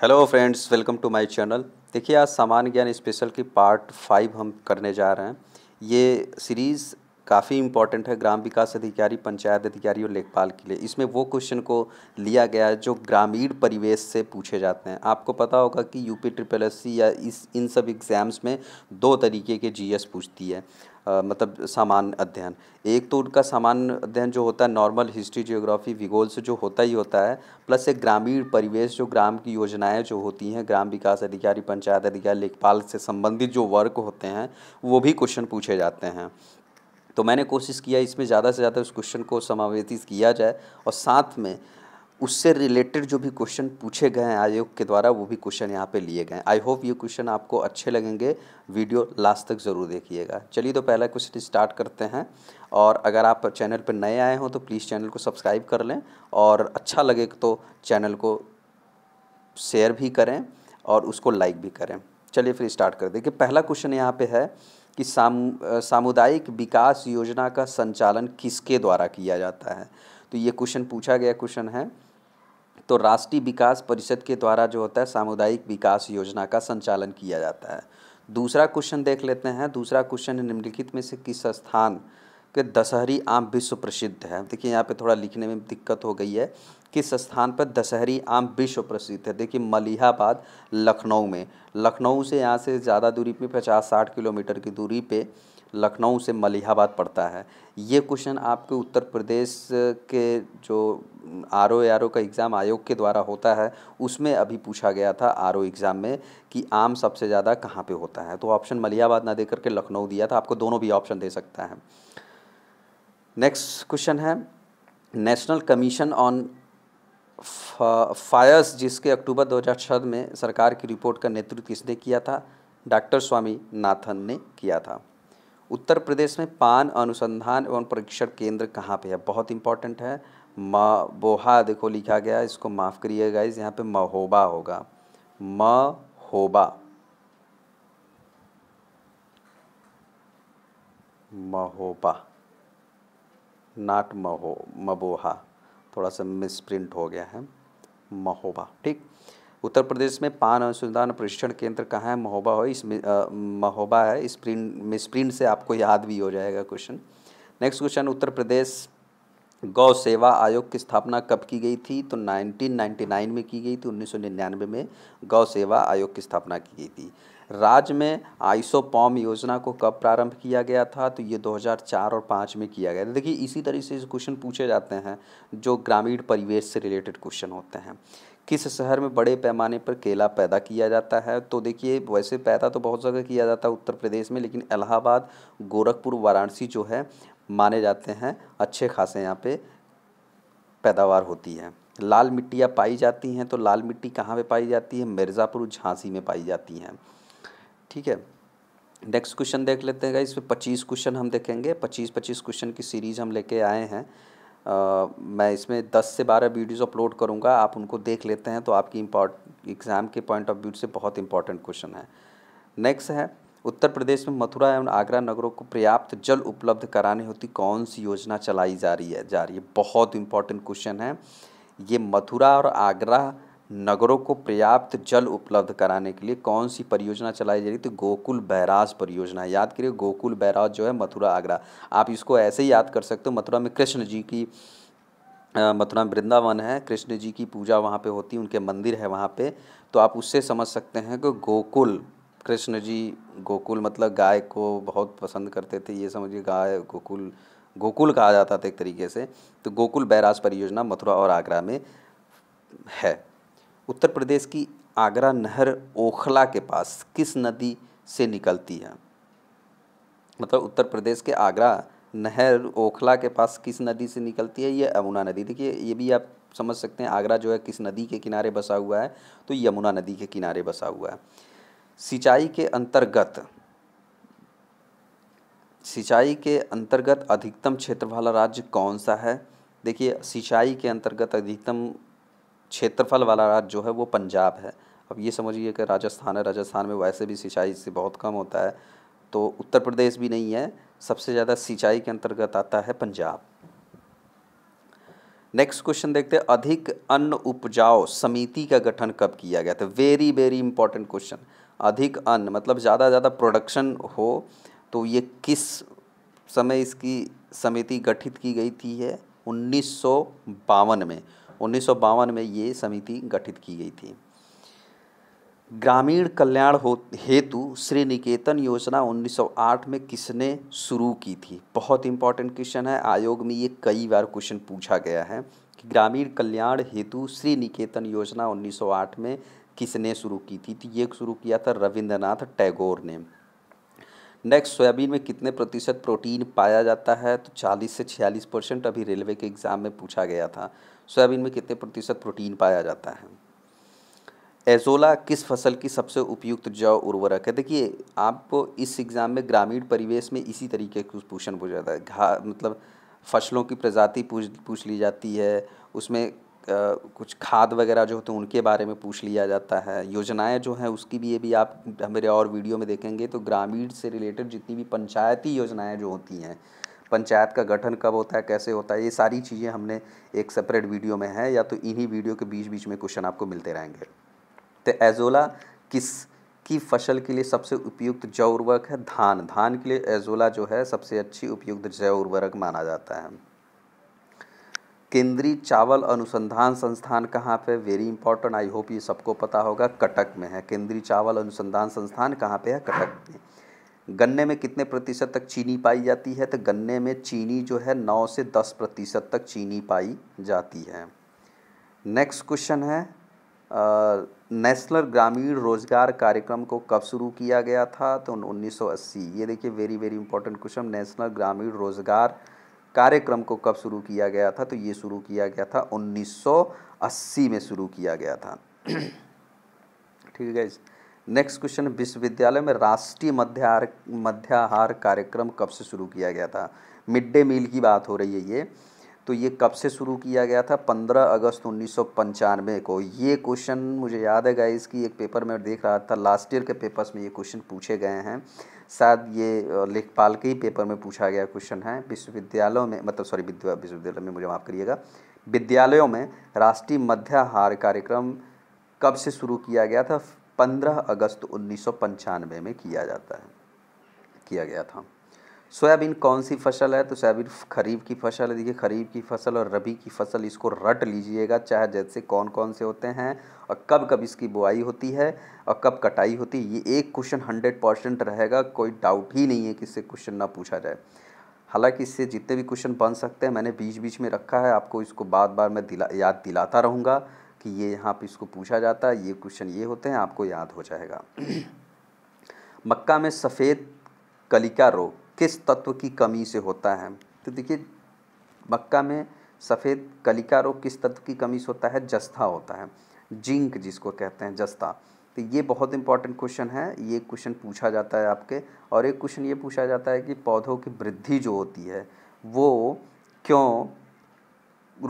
Hello friends, welcome to my channel. देखिए, आज सामान्य ज्ञान स्पेशल की पार्ट 5 हम करने जा रहे हैं। ये सीरीज़ काफ़ी इम्पॉर्टेंट है ग्राम विकास अधिकारी, पंचायत अधिकारी और लेखपाल के लिए। इसमें वो क्वेश्चन को लिया गया है जो ग्रामीण परिवेश से पूछे जाते हैं। आपको पता होगा कि UPSC या इन सब एग्ज़ाम्स में 2 तरीके के GS पूछती है, मतलब सामान्य अध्ययन। एक तो उनका सामान्य अध्ययन जो होता है नॉर्मल हिस्ट्री, जियोग्राफी, भूगोल से जो होता ही होता है, प्लस एक ग्रामीण परिवेश जो ग्राम की योजनाएं जो होती हैं, ग्राम विकास अधिकारी, पंचायत अधिकारी, लेखपाल से संबंधित जो वर्क होते हैं, वो भी क्वेश्चन पूछे जाते हैं। तो मैंने कोशिश किया इसमें ज़्यादा से ज़्यादा उस क्वेश्चन को समावेशित किया जाए और साथ में उससे रिलेटेड जो भी क्वेश्चन पूछे गए हैं आयोग के द्वारा, वो भी क्वेश्चन यहाँ पे लिए गए हैं। आई होप ये क्वेश्चन आपको अच्छे लगेंगे, वीडियो लास्ट तक ज़रूर देखिएगा। चलिए तो पहला क्वेश्चन स्टार्ट करते हैं। और अगर आप चैनल पर नए आए हों तो प्लीज़ चैनल को सब्सक्राइब कर लें, और अच्छा लगे तो चैनल को शेयर भी करें और उसको लाइक भी करें। चलिए फिर स्टार्ट कर दें। पहला क्वेश्चन यहाँ पर है कि सामुदायिक विकास योजना का संचालन किसके द्वारा किया जाता है। तो ये क्वेश्चन पूछा गया क्वेश्चन है। तो राष्ट्रीय विकास परिषद के द्वारा जो होता है सामुदायिक विकास योजना का संचालन किया जाता है। दूसरा क्वेश्चन देख लेते हैं। दूसरा क्वेश्चन, निम्नलिखित में से किस स्थान के दशहरी आम विश्व प्रसिद्ध है। देखिए यहाँ पे थोड़ा लिखने में दिक्कत हो गई है। किस स्थान पर दशहरी आम विश्व प्रसिद्ध है। देखिए मलिहाबाद लखनऊ में, लखनऊ से यहाँ से ज़्यादा दूरी पे 50-60 किलोमीटर की दूरी पे लखनऊ से मलिहाबाद पड़ता है। ये क्वेश्चन आपके उत्तर प्रदेश के जो ARO का एग्ज़ाम आयोग के द्वारा होता है, उसमें अभी पूछा गया था ARO एग्ज़ाम में कि आम सबसे ज़्यादा कहाँ पे होता है। तो ऑप्शन मलिहाबाद ना देकर के लखनऊ दिया था। आपको दोनों भी ऑप्शन दे सकता है। नेक्स्ट क्वेश्चन है, नेशनल कमीशन ऑन फायर्स जिसके अक्टूबर 2006 में सरकार की रिपोर्ट का नेतृत्व किसने किया था। डॉक्टर स्वामीनाथन ने किया था। उत्तर प्रदेश में पान अनुसंधान एवं परीक्षण केंद्र कहाँ पे है। बहुत इंपॉर्टेंट है। महोबा, देखो लिखा गया, इसको माफ़ करिएगा गाइस, यहाँ पे महोबा होगा, महोबा, महोबा नॉट मबोहा, थोड़ा सा मिसप्रिंट हो गया है, महोबा। ठीक, उत्तर प्रदेश में पान अनुसंधान परीक्षण केंद्र कहाँ है। महोबा हो, इसमें महोबा है। इस प्रिंट मिसप्रिंट से आपको याद भी हो जाएगा question. Next question, Uttar Pradesh गौ सेवा आयोग की स्थापना कब की गई थी। तो 1999 में की गई थी। 1999 में गौ सेवा आयोग की स्थापना की गई थी। राज्य में आइसोपॉम योजना को कब प्रारंभ किया गया था। तो ये 2004 और 5 में किया गया था। देखिए इसी तरह से क्वेश्चन पूछे जाते हैं जो ग्रामीण परिवेश से रिलेटेड क्वेश्चन होते हैं। किस शहर में बड़े पैमाने पर केला पैदा किया जाता है। तो देखिए वैसे पैदा तो बहुत जगह किया जाता है उत्तर प्रदेश में, लेकिन इलाहाबाद, गोरखपुर, वाराणसी जो है माने जाते हैं अच्छे खासे यहाँ पे पैदावार होती है। लाल मिट्टियाँ पाई जाती हैं। तो लाल मिट्टी कहाँ पे पाई जाती है। मिर्ज़ापुर, झांसी में पाई जाती हैं। ठीक है, नेक्स्ट क्वेश्चन देख लेते हैं गाइस। इसमें 25 क्वेश्चन हम देखेंगे। 25-25 क्वेश्चन की सीरीज़ हम लेके आए हैं। मैं इसमें 10 से 12 वीडियोज़ अपलोड करूँगा, आप उनको देख लेते हैं। तो आपकी एग्ज़ाम के पॉइंट ऑफ व्यू से बहुत इंपॉर्टेंट क्वेश्चन है। नेक्स्ट है, उत्तर प्रदेश में मथुरा एवं आगरा नगरों को पर्याप्त जल उपलब्ध कराने हेतु कौन सी योजना चलाई जा रही है। बहुत इंपॉर्टेंट क्वेश्चन है ये। मथुरा और आगरा नगरों को पर्याप्त जल उपलब्ध कराने के लिए कौन सी परियोजना चलाई जा रही है। तो गोकुल बैराज परियोजना। याद करिए, गोकुल बैराज जो है मथुरा आगरा, आप इसको ऐसे ही याद कर सकते हो। मथुरा में कृष्ण जी की, मथुरा वृंदावन है, कृष्ण जी की पूजा वहाँ पर होती है, उनके मंदिर है वहाँ पर। तो आप उससे समझ सकते हैं कि गोकुल, कृष्ण जी गोकुल मतलब गाय को बहुत पसंद करते थे, ये समझिए गाय गोकुल, गोकुल कहा जाता था एक तरीके से। तो गोकुल बैराज परियोजना मथुरा और आगरा में है। उत्तर प्रदेश की आगरा नहर ओखला के पास किस नदी से निकलती है। मतलब उत्तर प्रदेश के आगरा नहर ओखला के पास किस नदी से निकलती है। ये यमुना नदी। देखिए ये भी आप समझ सकते हैं, आगरा जो है किस नदी के किनारे बसा हुआ है। तो यमुना नदी के किनारे बसा हुआ है। सिंचाई के अंतर्गत अधिकतम क्षेत्रफल राज्य कौन सा है। देखिए सिंचाई के अंतर्गत अधिकतम क्षेत्रफल वाला राज्य जो है वो पंजाब है। अब ये समझिए कि राजस्थान है, राजस्थान में वैसे भी सिंचाई से बहुत कम होता है। तो उत्तर प्रदेश भी नहीं है, सबसे ज़्यादा सिंचाई के अंतर्गत आता है पंजाब। नेक्स्ट क्वेश्चन देखते हैं, अधिक अन्न उपजाऊ समिति का गठन कब किया गया था? Very very important question. अधिक अन्न मतलब ज़्यादा ज़्यादा प्रोडक्शन हो, तो ये किस समय इसकी समिति गठित की गई थी? है 1952 में। 1952 में ये समिति गठित की गई थी। ग्रामीण कल्याण हेतु श्री निकेतन योजना 1908 में किसने शुरू की थी? बहुत इंपॉर्टेंट क्वेश्चन है, आयोग में ये कई बार क्वेश्चन पूछा गया है कि ग्रामीण कल्याण हेतु श्री निकेतन योजना 1908 में किसने शुरू की थी? तो ये शुरू किया था रविंद्रनाथ टैगोर ने। नेक्स्ट, सोयाबीन में कितने प्रतिशत प्रोटीन पाया जाता है? तो 40 से 46%, अभी रेलवे के एग्ज़ाम में पूछा गया था सोयाबीन में कितने प्रतिशत प्रोटीन पाया जाता है। एजोला किस फसल की सबसे उपयुक्त जैव उर्वरक है? देखिए, आपको इस एग्ज़ाम में ग्रामीण परिवेश में इसी तरीके के क्वेश्चन पूछा जाता है। मतलब फसलों की प्रजाति पूछ ली जाती है, उसमें कुछ खाद वगैरह जो होते हैं उनके बारे में पूछ लिया जाता है। योजनाएं जो हैं उसकी भी, ये भी आप मेरे और वीडियो में देखेंगे। तो ग्रामीण से रिलेटेड जितनी भी पंचायती योजनाएँ जो होती हैं, पंचायत का गठन कब होता है, कैसे होता है, ये सारी चीज़ें हमने एक सेपरेट वीडियो में है, या तो इन्हीं वीडियो के बीच बीच में क्वेश्चन आपको मिलते रहेंगे। तो एजोला किस की फसल के लिए सबसे उपयुक्त जैव उर्वरक है? धान। धान के लिए एजोला जो है सबसे अच्छी उपयुक्त जैव उर्वरक माना जाता है। केंद्रीय चावल अनुसंधान संस्थान कहाँ पे? वेरी इंपॉर्टेंट, आई होप ये सबको पता होगा, कटक में है। केंद्रीय चावल अनुसंधान संस्थान कहाँ पे है? कटक में। गन्ने में कितने प्रतिशत तक चीनी पाई जाती है? तो गन्ने में चीनी जो है 9 से 10% तक चीनी पाई जाती है। नेक्स्ट क्वेश्चन है, नेशनल ग्रामीण रोजगार कार्यक्रम को कब शुरू किया गया था? तो 1980। ये देखिए very very important question, national ग्रामीण रोजगार कार्यक्रम को कब शुरू किया गया था? तो ये शुरू किया गया था 1980 में शुरू किया गया था। ठीक है गाइस, नेक्स्ट क्वेश्चन, विश्वविद्यालय में राष्ट्रीय मध्याहार कार्यक्रम कब से शुरू किया गया था? मिड डे मील की बात हो रही है ये, तो ये कब से शुरू किया गया था? 15 अगस्त 1995 को। ये क्वेश्चन मुझे याद है गाइस कि एक पेपर में देख रहा था, लास्ट ईयर के पेपर्स में ये क्वेश्चन पूछे गए हैं, शायद ये लेखपाल के ही पेपर में पूछा गया क्वेश्चन है। विश्वविद्यालयों में, मतलब सॉरी विश्वविद्यालय में, मुझे माफ़ करिएगा, विद्यालयों में राष्ट्रीय मध्याहार कार्यक्रम कब से शुरू किया गया था? 15 अगस्त 1995 में किया गया था। सोयाबीन कौन सी फसल है? तो सोयाबीन खरीफ की फसल है। देखिए, खरीफ की फसल और रबी की फसल, इसको रट लीजिएगा चाहे जैसे कौन कौन से होते हैं और कब कब इसकी बुआई होती है और कब कटाई होती है। ये एक क्वेश्चन 100% रहेगा, कोई डाउट ही नहीं है कि इससे क्वेश्चन ना पूछा जाए। हालांकि इससे जितने भी क्वेश्चन बन सकते हैं मैंने बीच बीच में रखा है, आपको इसको बार बार मैं याद दिलाता रहूँगा कि ये यहाँ पर इसको पूछा जाता है, ये क्वेश्चन ये होते हैं, आपको याद हो जाएगा। मक्का में सफ़ेद कलिका रोग किस तत्व की कमी से होता है? तो देखिए, मक्का में सफ़ेद कलिका रोग किस तत्व की कमी से होता है? जस्ता होता है, जिंक जिसको कहते हैं, जस्ता। तो ये बहुत इंपॉर्टेंट क्वेश्चन है, ये क्वेश्चन पूछा जाता है आपके। और एक क्वेश्चन ये पूछा जाता है कि पौधों की वृद्धि जो होती है वो क्यों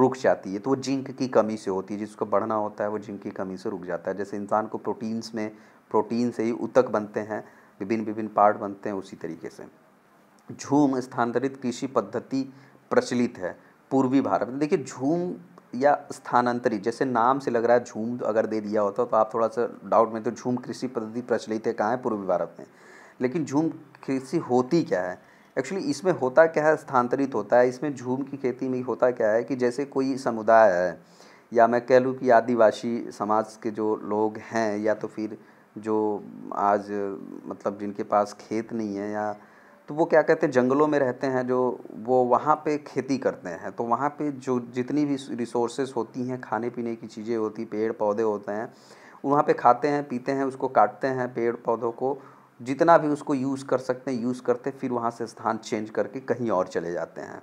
रुक जाती है? तो वो जिंक की कमी से होती है, जिसको बढ़ना होता है वो जिंक की कमी से रुक जाता है। जैसे इंसान को प्रोटीन्स में, प्रोटीन से ही ऊतक बनते हैं, विभिन्न विभिन्न पार्ट बनते हैं, उसी तरीके से। झूम स्थानांतरित कृषि पद्धति प्रचलित है पूर्वी भारत में। देखिए, झूम या स्थानांतरित, जैसे नाम से लग रहा है, झूम अगर दे दिया होता तो आप थोड़ा सा डाउट में, तो झूम कृषि पद्धति प्रचलित है कहाँ है? पूर्वी भारत में। लेकिन झूम कृषि होती क्या है एक्चुअली, इसमें होता क्या है? स्थानांतरित होता है। इसमें झूम की खेती में होता क्या है कि जैसे कोई समुदाय है, या मैं कह लूँ कि आदिवासी समाज के जो लोग हैं, या तो फिर जो आज मतलब जिनके पास खेत नहीं है, या तो वो क्या कहते हैं, जंगलों में रहते हैं, जो वो वहाँ पे खेती करते हैं, तो वहाँ पे जो जितनी भी रिसोर्सेज होती हैं, खाने पीने की चीज़ें होती, पेड़ पौधे होते हैं, वहाँ पे खाते हैं, पीते हैं, उसको काटते हैं, पेड़ पौधों को जितना भी उसको यूज़ कर सकते हैं यूज़ करते, फिर वहाँ से स्थान चेंज करके कहीं और चले जाते हैं,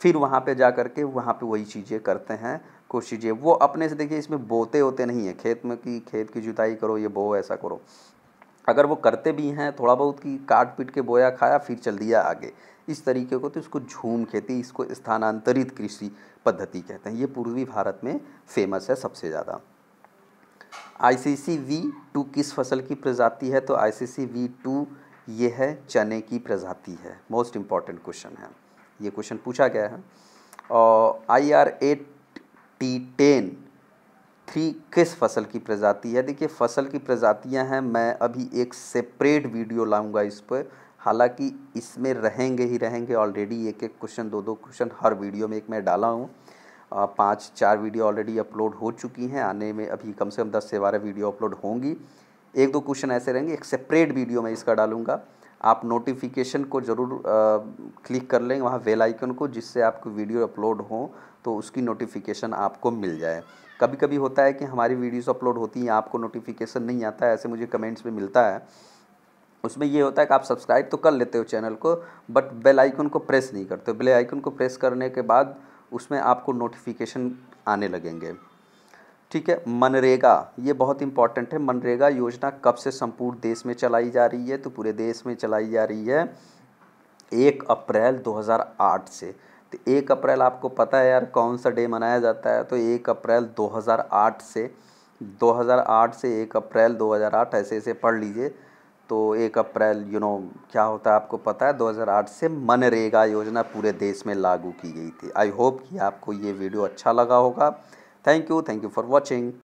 फिर वहाँ पर जा कर के वहाँ पर वही चीज़ें करते हैं, कुछ चीज़ें वो अपने से। देखिए, इसमें बोते होते नहीं है खेत में कि खेत की जुताई करो, ये बो, ऐसा करो। अगर वो करते भी हैं थोड़ा बहुत कि काट पीट के बोया खाया फिर चल दिया आगे, इस तरीके को, तो इसको झूम खेती, इसको स्थानांतरित कृषि पद्धति कहते हैं। ये पूर्वी भारत में फेमस है सबसे ज़्यादा। ICC V2 किस फसल की प्रजाति है? तो ICC V2 ये है चने की प्रजाति है। मोस्ट इम्पॉर्टेंट क्वेश्चन है, ये क्वेश्चन पूछा गया है। और IR8 T10। 3 किस फसल की प्रजाति है? देखिए फसल की प्रजातियां हैं, मैं अभी एक सेपरेट वीडियो लाऊंगा इस पर, हालांकि इसमें रहेंगे ही रहेंगे। ऑलरेडी एक एक क्वेश्चन, दो दो क्वेश्चन हर वीडियो में एक मैं डाला हूँ। 5-4 वीडियो ऑलरेडी अपलोड हो चुकी हैं, आने में अभी कम से कम 10 से 12 वीडियो अपलोड होंगी। 1-2 क्वेश्चन ऐसे रहेंगे, एक सेपरेट वीडियो में इसका डालूंगा। आप नोटिफिकेशन को ज़रूर क्लिक कर लें, वहाँ बेल आइकन को, जिससे आपको वीडियो अपलोड हो तो उसकी नोटिफिकेशन आपको मिल जाए। कभी कभी होता है कि हमारी वीडियोस अपलोड होती हैं, आपको नोटिफिकेशन नहीं आता है, ऐसे मुझे कमेंट्स में मिलता है। उसमें ये होता है कि आप सब्सक्राइब तो कर लेते हो चैनल को, बट बेल आइकन को प्रेस नहीं करते। बेल आइकन को प्रेस करने के बाद उसमें आपको नोटिफिकेशन आने लगेंगे। ठीक है, मनरेगा, ये बहुत इंपॉर्टेंट है। मनरेगा योजना कब से संपूर्ण देश में चलाई जा रही है? तो पूरे देश में चलाई जा रही है 1 अप्रैल 2008 से। तो 1 अप्रैल आपको पता है यार कौन सा डे मनाया जाता है? तो 1 अप्रैल 2008 से, 2008 से 1 अप्रैल 2008 ऐसे पढ़ लीजिए। तो 1 अप्रैल क्या होता है आपको पता है। 2008 से मनरेगा योजना पूरे देश में लागू की गई थी। आई होप कि आपको ये वीडियो अच्छा लगा होगा। Thank you for watching.